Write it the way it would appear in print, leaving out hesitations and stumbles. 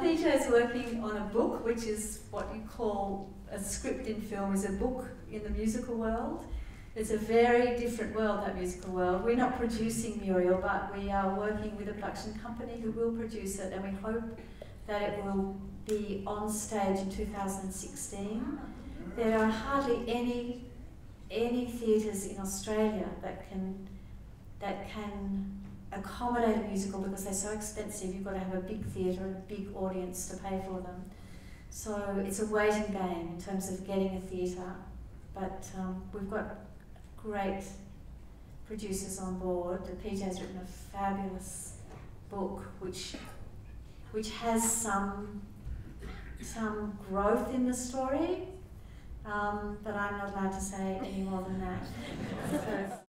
Peter is working on a book, which is what you call a script in film, is a book in the musical world. It's a very different world, that musical world. We're not producing Muriel, but we are working with a production company who will produce it, and we hope that it will be on stage in 2016. There are hardly any theatres in Australia that can accommodate a musical because they're so expensive. You've got to have a big theatre and a big audience to pay for them. So it's a waiting game in terms of getting a theatre. But we've got great producers on board. Peter has written a fabulous book which has some growth in the story, but I'm not allowed to say any more than that. So.